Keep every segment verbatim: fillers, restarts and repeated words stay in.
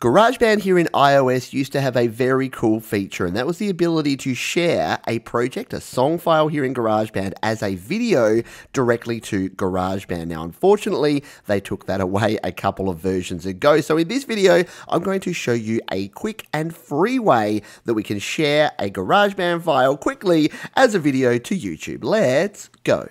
GarageBand here in iOS used to have a very cool feature, and that was the ability to share a project, a song file here in GarageBand, as a video directly to GarageBand. Now, unfortunately, they took that away a couple of versions ago. So in this video, I'm going to show you a quick and free way that we can share a GarageBand file quickly as a video to YouTube. Let's go.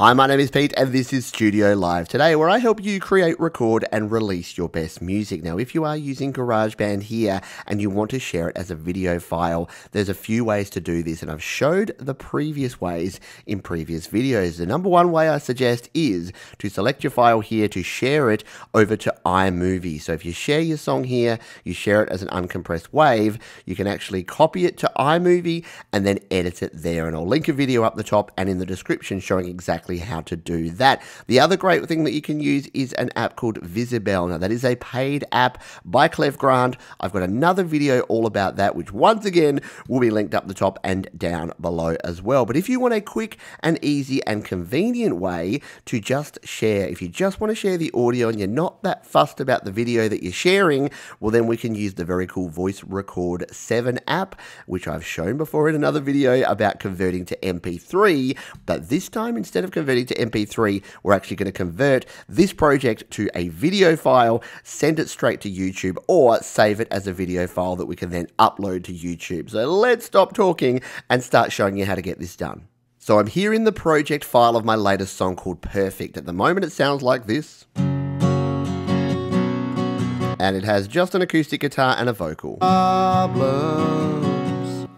Hi, my name is Pete and this is Studio Live Today, where I help you create, record and release your best music. Now, if you are using GarageBand here and you want to share it as a video file, there's a few ways to do this, and I've showed the previous ways in previous videos. The number one way I suggest is to select your file here to share it over to iMovie. So if you share your song here, you share it as an uncompressed wave, you can actually copy it to iMovie and then edit it there. And I'll link a video up the top and in the description showing exactly how to do that. The other great thing that you can use is an app called Wizibel. Now, that is a paid app by Clef Grand. I've got another video all about that, which once again will be linked up the top and down below as well. But if you want a quick and easy and convenient way to just share, if you just want to share the audio and you're not that fussed about the video that you're sharing, well, then we can use the very cool Voice Record seven app, which I've shown before in another video about converting to M P three. But this time, instead of converting to M P three, we're actually going to convert this project to a video file, send it straight to YouTube, or save it as a video file that we can then upload to YouTube. So let's stop talking and start showing you how to get this done. So I'm here in the project file of my latest song called Perfect. At the moment, it sounds like this. And it has just an acoustic guitar and a vocal. Problem.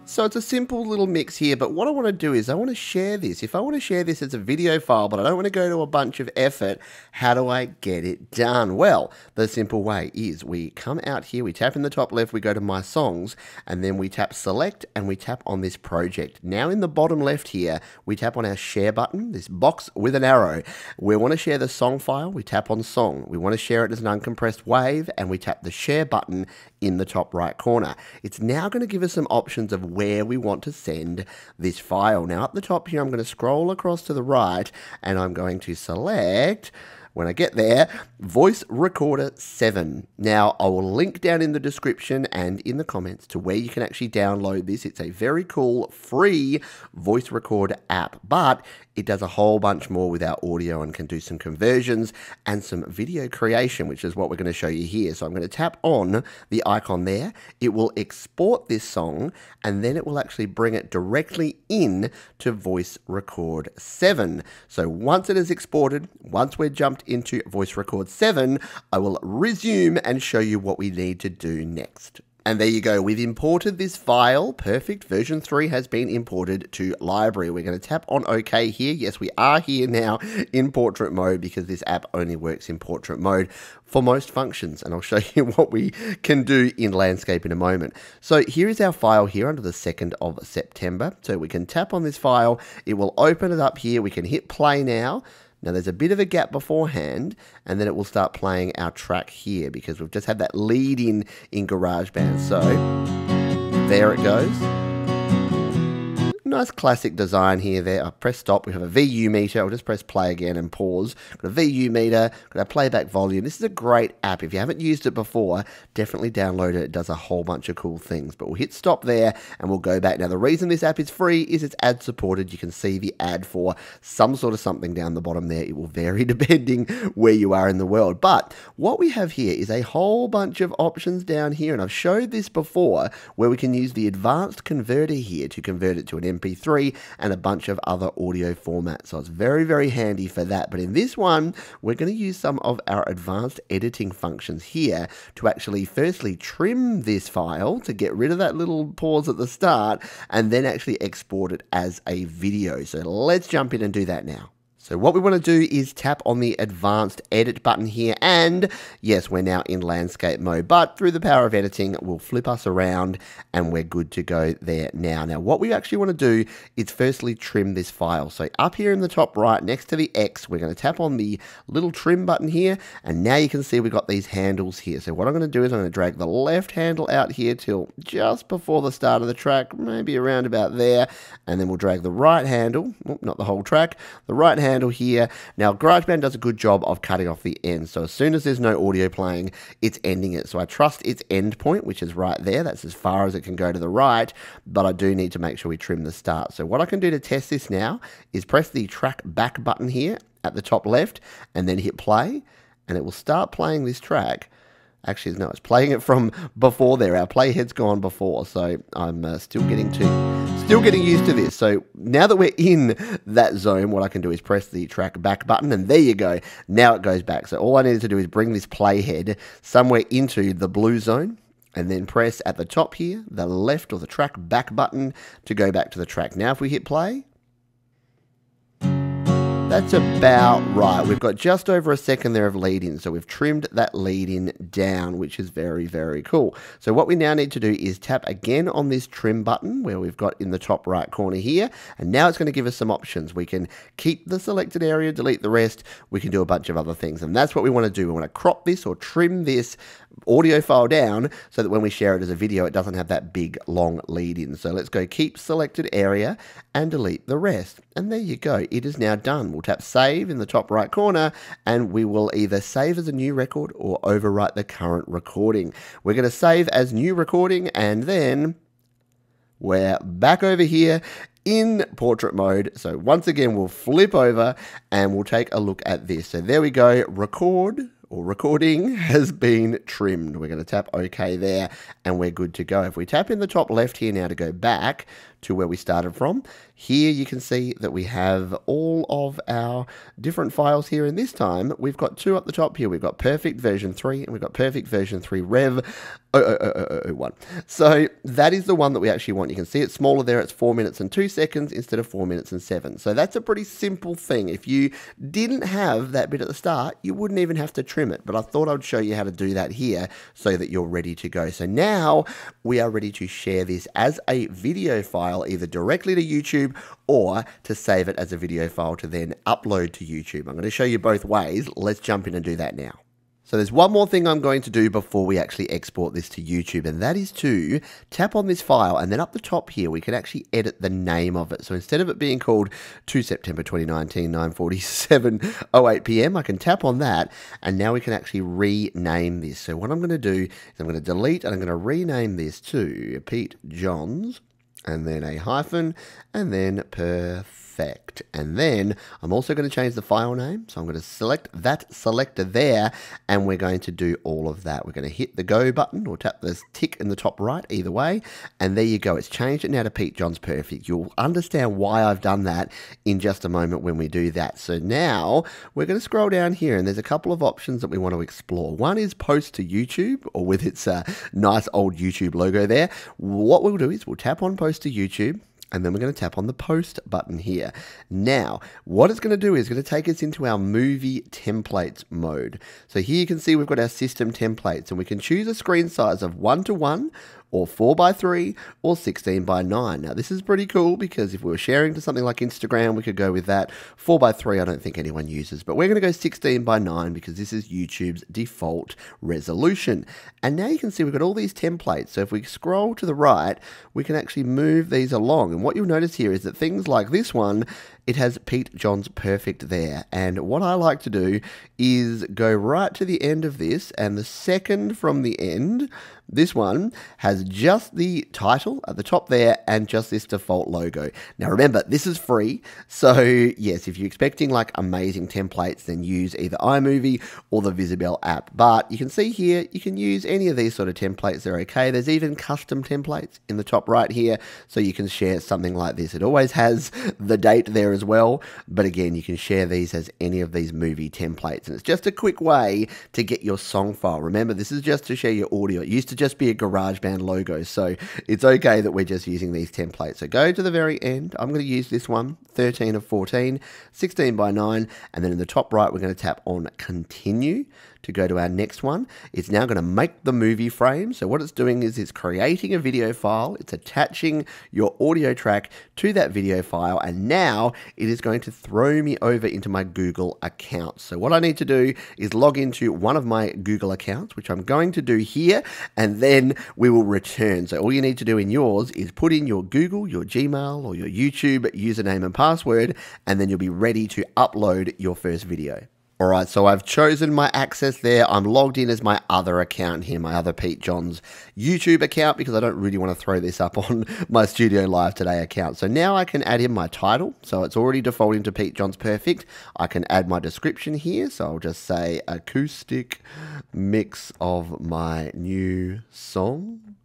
So it's a simple little mix here, but what I want to do is I want to share this. If I want to share this as a video file, but I don't want to go to a bunch of effort, how do I get it done? Well, the simple way is we come out here, we tap in the top left, we go to My Songs, and then we tap Select, and we tap on this project. Now in the bottom left here, we tap on our Share button, this box with an arrow. We want to share the song file, we tap on Song. We want to share it as an uncompressed wave, and we tap the Share button in the top right corner. It's now going to give us some options of where we want to send this file. Now up the top here, I'm going to scroll across to the right and I'm going to select, when I get there, Voice Recorder seven. Now, I will link down in the description and in the comments to where you can actually download this. It's a very cool, free voice record app, but it does a whole bunch more with our audio and can do some conversions and some video creation, which is what we're going to show you here. So I'm going to tap on the icon there. It will export this song, and then it will actually bring it directly in to Voice Record seven. So once it is exported, once we're jumped into Voice Record seven, I will resume and show you what we need to do next. And there you go, we've imported this file. Perfect, version three has been imported to library. We're going to tap on OK here. Yes, we are here now in portrait mode because this app only works in portrait mode for most functions. And I'll show you what we can do in landscape in a moment. So here is our file here under the second of September. So we can tap on this file. It will open it up here. We can hit play now. Now, there's a bit of a gap beforehand, and then it will start playing our track here because we've just had that lead in in GarageBand. So there it goes. Nice classic design here. There, I press stop. We have a V U meter. I'll just press play again and pause. Got a V U meter. Got our playback volume. This is a great app. If you haven't used it before, definitely download it. It does a whole bunch of cool things. But we'll hit stop there and we'll go back. Now, the reason this app is free is it's ad supported. You can see the ad for some sort of something down the bottom there. It will vary depending where you are in the world. But what we have here is a whole bunch of options down here. And I've showed this before where we can use the advanced converter here to convert it to an M P three and a bunch of other audio formats. So it's very, very handy for that. But in this one, we're going to use some of our advanced editing functions here to actually firstly trim this file to get rid of that little pause at the start and then actually export it as a video. So let's jump in and do that now. So what we want to do is tap on the advanced edit button here, and yes, we're now in landscape mode, but through the power of editing, we'll flip us around and we're good to go there now. Now, what we actually want to do is firstly trim this file. So up here in the top right next to the X, we're going to tap on the little trim button here, and now you can see we've got these handles here. So what I'm going to do is I'm going to drag the left handle out here till just before the start of the track, maybe around about there, and then we'll drag the right handle, not the whole track, the right handle handle here. Now, GarageBand does a good job of cutting off the end. So as soon as there's no audio playing, it's ending it. So I trust its end point, which is right there. That's as far as it can go to the right, but I do need to make sure we trim the start. So what I can do to test this now is press the track back button here at the top left and then hit play, and it will start playing this track. Actually, no, it's playing it from before there. Our playhead's gone before, so I'm uh, still getting to, still getting used to this. So now that we're in that zone, what I can do is press the track back button, and there you go. Now it goes back. So all I needed to do is bring this playhead somewhere into the blue zone, and then press at the top here, the left or the track back button to go back to the track. Now if we hit play, that's about right. We've got just over a second there of lead-in, so we've trimmed that lead-in down, which is very, very cool. So what we now need to do is tap again on this trim button where we've got in the top right corner here, and now it's going to give us some options. We can keep the selected area, delete the rest, we can do a bunch of other things, and that's what we want to do. We want to crop this or trim this audio file down so that when we share it as a video, it doesn't have that big, long lead-in. So let's go keep selected area and delete the rest, and there you go. It is now done. We'll tap save in the top right corner, and we will either save as a new record or overwrite the current recording. We're going to save as new recording, and then we're back over here in portrait mode. So once again, we'll flip over and we'll take a look at this. So there we go. Record or recording has been trimmed. We're going to tap OK there, and we're good to go. If we tap in the top left here now to go back to where we started from, here you can see that we have all of our different files here, and this time we've got two up the top here. We've got Perfect Version three, and we've got Perfect Version three Rev zero zero zero zero one. So that is the one that we actually want. You can see it's smaller there. It's four minutes and two seconds instead of four minutes and seven. So that's a pretty simple thing. If you didn't have that bit at the start, you wouldn't even have to trim it, but I thought I'd show you how to do that here so that you're ready to go. So now we are ready to share this as a video file, either directly to YouTube or to save it as a video file to then upload to YouTube. I'm going to show you both ways. Let's jump in and do that now. So there's one more thing I'm going to do before we actually export this to YouTube, and that is to tap on this file, and then up the top here, we can actually edit the name of it. So instead of it being called two September twenty nineteen, nine forty-seven oh eight p m, I can tap on that, and now we can actually rename this. So what I'm going to do is I'm going to delete, and I'm going to rename this to Pete Johns, and then a hyphen, and then perfect. And then I'm also going to change the file name. So I'm going to select that selector there, and we're going to do all of that. We're going to hit the go button or tap this tick in the top right, either way. And there you go. It's changed it now to Pete Johns Perfect. You'll understand why I've done that in just a moment when we do that. So now we're going to scroll down here, and there's a couple of options that we want to explore. One is post to YouTube, or with its uh, nice old YouTube logo there. What we'll do is we'll tap on post to YouTube, and then we're going to tap on the post button here. Now, what it's going to do is going to take us into our movie templates mode. So here you can see we've got our system templates, and we can choose a screen size of one to one, or four by three, or sixteen by nine. Now, this is pretty cool because if we were sharing to something like Instagram, we could go with that. four by three, I don't think anyone uses, but we're going to go sixteen by nine because this is YouTube's default resolution. And now you can see we've got all these templates. So if we scroll to the right, we can actually move these along. And what you'll notice here is that things like this one, it has Pete Johns Perfect there. And what I like to do is go right to the end of this, and the second from the end, this one has just the title at the top there and just this default logo. Now remember, this is free. So yes, if you're expecting like amazing templates, then use either iMovie or the Wizibel app. But you can see here, you can use any of these sort of templates. They're okay. There's even custom templates in the top right here. So you can share something like this. It always has the date there as well. But again, you can share these as any of these movie templates. And it's just a quick way to get your song file. Remember, this is just to share your audio. It used to just be a GarageBand logo, so it's okay that we're just using these templates. So go to the very end. I'm going to use this one, thirteen of fourteen, sixteen by nine, and then in the top right, we're going to tap on continue to go to our next one. It's now going to make the movie frame. So what it's doing is it's creating a video file. It's attaching your audio track to that video file, and now it is going to throw me over into my Google account. So what I need to do is log into one of my Google accounts, which I'm going to do here, and then we will return. So all you need to do in yours is put in your Google, your Gmail, or your YouTube username and password, and then you'll be ready to upload your first video. All right, so I've chosen my access there. I'm logged in as my other account here, my other Pete Johns YouTube account, because I don't really want to throw this up on my Studio Live Today account. So now I can add in my title. So it's already defaulting to Pete Johns Perfect. I can add my description here. So I'll just say acoustic mix of my new song.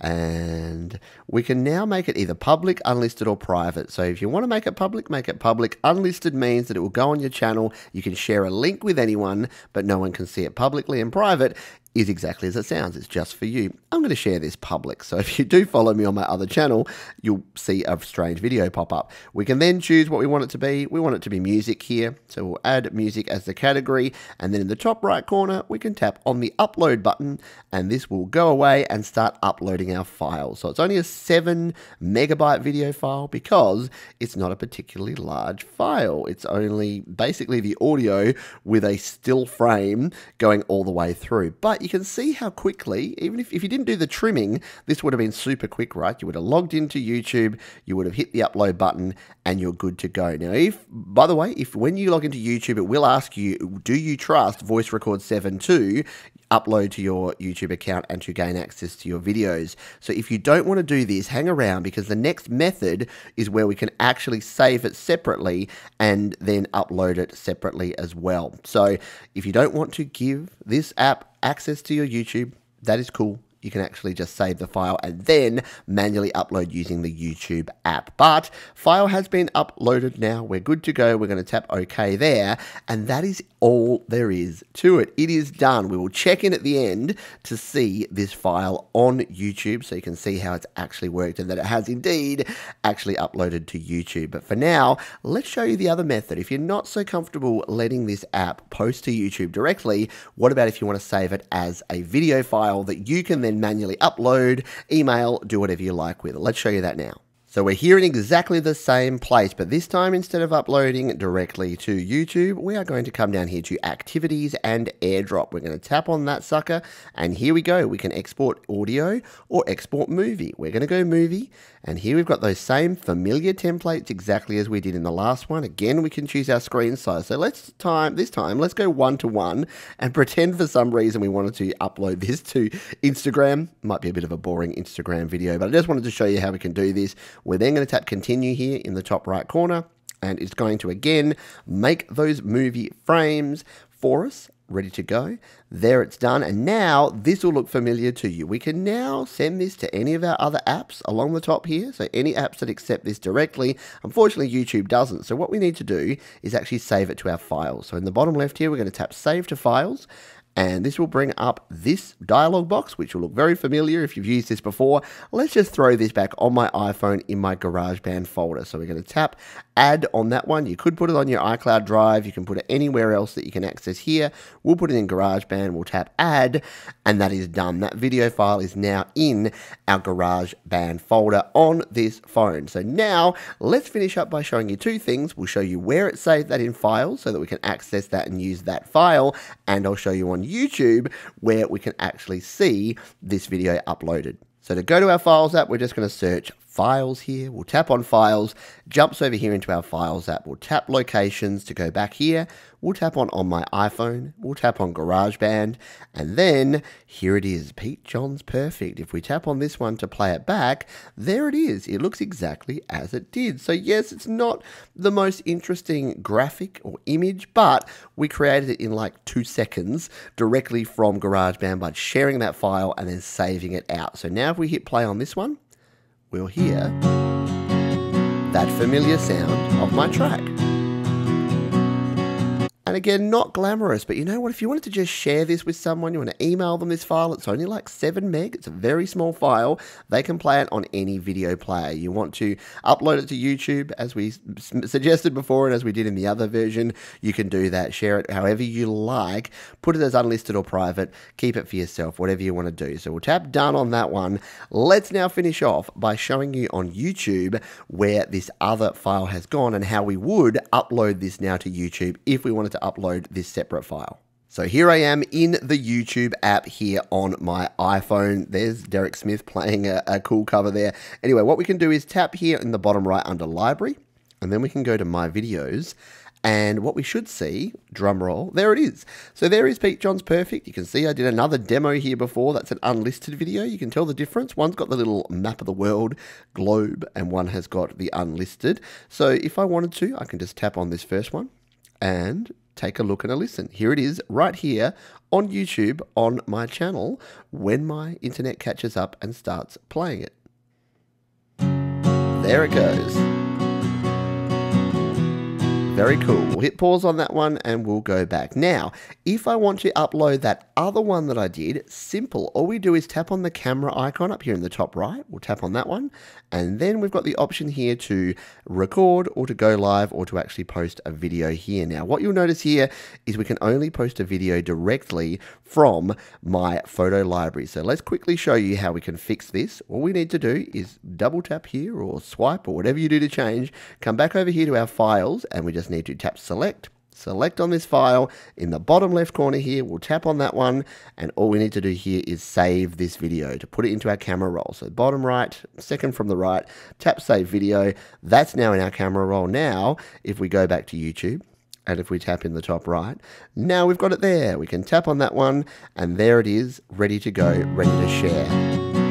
And we can now make it either public, unlisted, or private. So if you want to make it public, make it public. Unlisted means that it will go on your channel. You can share a link with anyone, but no one can see it publicly. And private is exactly as it sounds. It's just for you. I'm going to share this public. So if you do follow me on my other channel, you'll see a strange video pop up. We can then choose what we want it to be. We want it to be music here. So we'll add music as the category. And then in the top right corner, we can tap on the upload button, and this will go away and start uploading our file. So it's only a seven megabyte video file because it's not a particularly large file. It's only basically the audio with a still frame going all the way through. But you can see how quickly, even if, if you didn't do the trimming, this would have been super quick, right? You would have logged into YouTube, you would have hit the upload button, and you're good to go. Now, if, by the way, if when you log into YouTube, it will ask you, do you trust Voice Record seven to upload to your YouTube account and to gain access to your videos? So if you don't want to do this, hang around, because the next method is where we can actually save it separately and then upload it separately as well. So if you don't want to give this app access to your YouTube, that is cool. You can actually just save the file and then manually upload using the YouTube app. But file has been uploaded now. We're good to go. We're going to tap OK there. And that is all there is to it. It is done. We will check in at the end to see this file on YouTube, so you can see how it's actually worked and that it has indeed actually uploaded to YouTube. But for now, let's show you the other method. If you're not so comfortable letting this app post to YouTube directly, what about if you want to save it as a video file that you can then and manually upload, email, do whatever you like with it? Let's show you that now. So we're here in exactly the same place, but this time instead of uploading directly to YouTube, we are going to come down here to Activities and AirDrop. We're going to tap on that sucker, and here we go. We can export audio or export movie. We're going to go movie, and here we've got those same familiar templates exactly as we did in the last one. Again, we can choose our screen size. So let's time this time, let's go one to one and pretend for some reason we wanted to upload this to Instagram. Might be a bit of a boring Instagram video, but I just wanted to show you how we can do this. We're then going to tap continue here in the top right corner, and it's going to again make those movie frames for us. Ready to go. There, it's done. And now this will look familiar to you. We can now send this to any of our other apps along the top here. So any apps that accept this directly. Unfortunately, YouTube doesn't. So what we need to do is actually save it to our files. So in the bottom left here, we're going to tap save to files. And this will bring up this dialog box, which will look very familiar if you've used this before. Let's just throw this back on my iPhone in my GarageBand folder. So we're going to tap add on that one. You could put it on your iCloud drive. You can put it anywhere else that you can access here. We'll put it in GarageBand. We'll tap add, and that is done. That video file is now in our GarageBand folder on this phone. So now let's finish up by showing you two things. We'll show you where it saved that in files so that we can access that and use that file. And I'll show you on YouTube where we can actually see this video uploaded. So to go to our Files app, we're just going to search Files here. We'll tap on Files, jumps over here into our Files app. We'll tap Locations to go back here. We'll tap on On My iPhone. We'll tap on GarageBand. And then here it is, Pete Johns Perfect. If we tap on this one to play it back, there it is. It looks exactly as it did. So yes, it's not the most interesting graphic or image, but we created it in like two seconds directly from GarageBand by sharing that file and then saving it out. So now if we hit play on this one, we'll hear that familiar sound of my track. And again, not glamorous, but you know what? If you wanted to just share this with someone, you want to email them this file, it's only like seven meg. It's a very small file. They can play it on any video player. You want to upload it to YouTube, as we suggested before and as we did in the other version, you can do that. Share it however you like. Put it as unlisted or private. Keep it for yourself, whatever you want to do. So we'll tap done on that one. Let's now finish off by showing you on YouTube where this other file has gone and how we would upload this now to YouTube if we wanted to upload this separate file. So here I am in the YouTube app here on my iPhone. There's Derek Smith playing a, a cool cover there. Anyway, what we can do is tap here in the bottom right under Library, and then we can go to My Videos. And what we should see, drum roll, there it is. So there is Pete Johns Perfect. You can see I did another demo here before. That's an unlisted video. You can tell the difference. One's got the little map of the world globe, and one has got the unlisted. So if I wanted to, I can just tap on this first one and take a look and a listen. Here it is right here on YouTube on my channel when my internet catches up and starts playing it. There it goes. Very cool. We'll hit pause on that one and we'll go back. Now, if I want to upload that other one that I did, simple. All we do is tap on the camera icon up here in the top right. We'll tap on that one. And then we've got the option here to record or to go live or to actually post a video here. Now, what you'll notice here is we can only post a video directly from my photo library. So let's quickly show you how we can fix this. All we need to do is double tap here or swipe or whatever you do to change. Come back over here to our files and we just need to tap select, select on this file in the bottom left corner here. We'll tap on that one, and all we need to do here is save this video to put it into our camera roll. So bottom right, second from the right, tap save video. That's now in our camera roll. Now, if we go back to YouTube, and if we tap in the top right, now we've got it there. We can tap on that one, and there it is, ready to go, ready to share.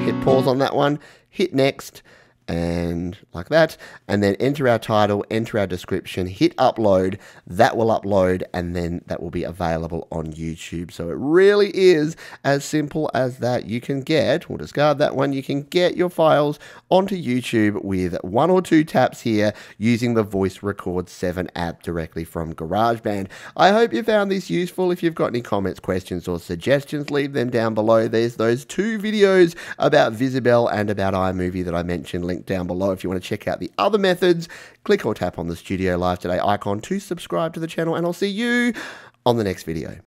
Hit pause on that one, hit next, and like that, and then enter our title, enter our description, hit upload. That will upload, and then that will be available on YouTube. So it really is as simple as that. You can get, we'll discard that one, you can get your files onto YouTube with one or two taps here using the Voice Record seven app directly from GarageBand. I hope you found this useful. If you've got any comments, questions, or suggestions, leave them down below. There's those two videos about Wizibel and about iMovie that I mentioned, linked down below. If you want to check out the other methods, click or tap on the Studio Live Today icon to subscribe to the channel, and I'll see you on the next video.